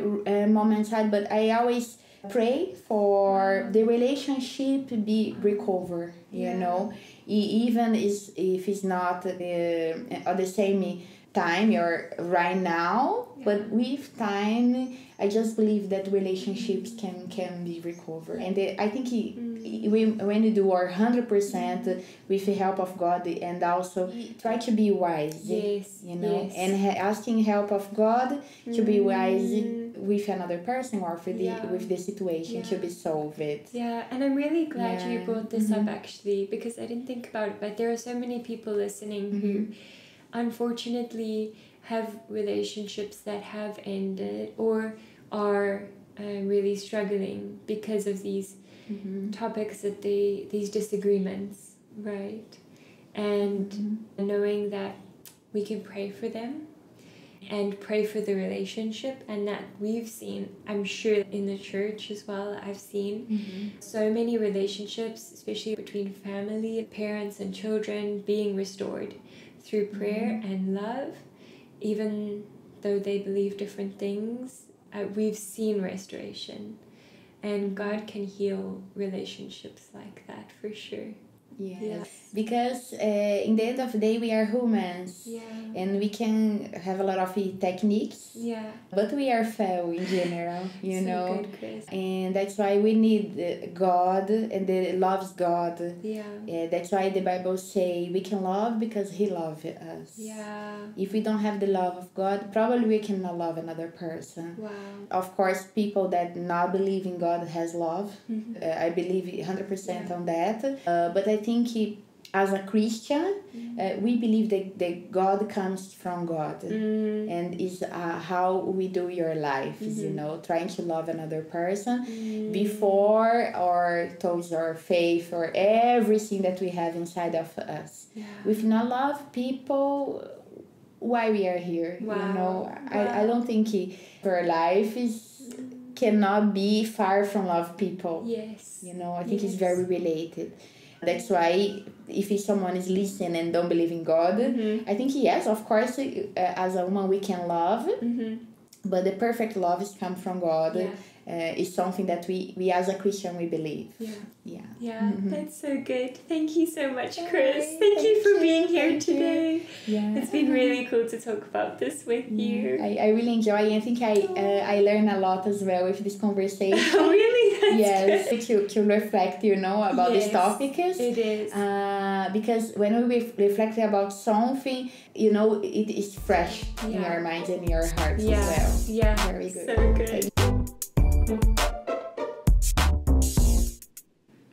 uh, moment inside. But I always pray for the relationship to be recovered, you yeah. know, even is if it's not the, or the same time you're right now, yeah. but with time I just believe that relationships can can be recovered. And the, I think it, mm. we, when you do our one hundred percent with the help of God, and also try to be wise, yes. you know, yes. and ha- asking help of God to mm. be wise with another person or for the, yeah. with the situation yeah. to be solved. Yeah, and I'm really glad yeah. you brought this mm-hmm. up actually, because I didn't think about it, but there are so many people listening mm-hmm. who unfortunately have relationships that have ended or are uh, really struggling because of these mm-hmm. topics that they, these disagreements, right? And mm-hmm. knowing that we can pray for them and pray for the relationship, and that we've seen, I'm sure in the church as well, I've seen mm-hmm. so many relationships, especially between family, parents and children, being restored through prayer mm-hmm. and love. Even though they believe different things, uh, we've seen restoration. And God can heal relationships like that for sure. Yes. Yes. Because uh, in the end of the day, we are humans. Yeah. And we can have a lot of techniques. Yeah. But we are fail in general, you so know. Good, Chris. And that's why we need God and the loves God. Yeah. Yeah. That's why the Bible say we can love because He loves us. Yeah. If we don't have the love of God, probably we cannot love another person. Wow. Of course, people that not believe in God has love. Mm-hmm. Uh, I believe one hundred percent yeah. on that. Uh, but I I think he, as a Christian, mm-hmm. uh, we believe that, that God comes from God, mm-hmm. and is uh, how we do your life, mm-hmm. you know, trying to love another person mm-hmm. before or towards our faith or everything that we have inside of us. Yeah. If not love people, why we are here, wow. you know, wow. I, I don't think he, our life is cannot be far from love people. Yes. You know, I think yes. it's very related. That's why if someone is listening and don't believe in God, mm-hmm. I think yes, of course, uh, as a woman we can love, mm-hmm. but the perfect love is come from God. Yeah. Uh, it's something that we, we as a Christian we believe. Yeah. Yeah. Yeah. Mm-hmm. That's so good. Thank you so much, Chris. Thank, Thank you for being here Thank today. You. Yeah. It's been really cool to talk about this with yeah. you. I, I really enjoy it. I think I uh, I learn a lot as well with this conversation. Really? That's yes. Good. To to reflect, you know, about yes, these topics. It is. Uh, because when we reflect about something, you know, it is fresh yeah. in our minds and in our hearts yeah. as well. Yeah. Very good. So good.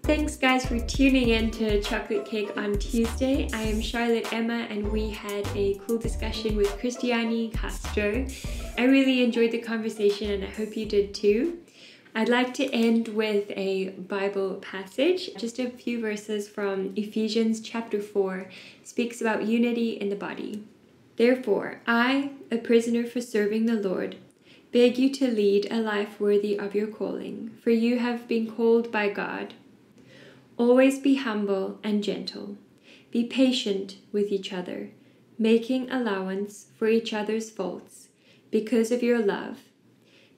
Thanks guys for tuning in to Chocolate Cake on Tuesday. I am Charlotte Emma and we had a cool discussion with Christiane Castro. I really enjoyed the conversation and I hope you did too. I'd like to end with a Bible passage. Just a few verses from Ephesians chapter four. It speaks about unity in the body. Therefore, I, a prisoner for serving the Lord, beg you to lead a life worthy of your calling, for you have been called by God. Always be humble and gentle. Be patient with each other, making allowance for each other's faults because of your love.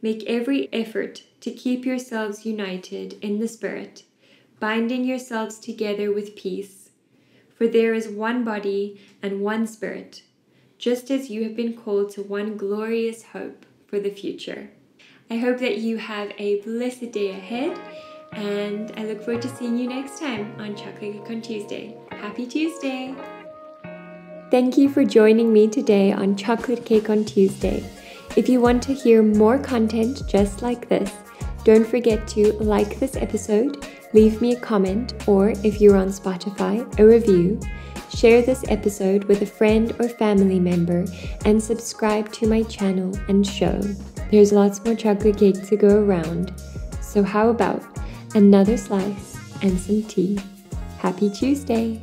Make every effort to keep yourselves united in the Spirit, binding yourselves together with peace. For there is one body and one Spirit, just as you have been called to one glorious hope for the future. I hope that you have a blessed day ahead. And I look forward to seeing you next time on Chocolate Cake on Tuesday. Happy Tuesday! Thank you for joining me today on Chocolate Cake on Tuesday. If you want to hear more content just like this, don't forget to like this episode, leave me a comment, or if you're on Spotify, a review. Share this episode with a friend or family member and subscribe to my channel and show. There's lots more chocolate cake to go around. So how about another slice and some tea. Happy Tuesday!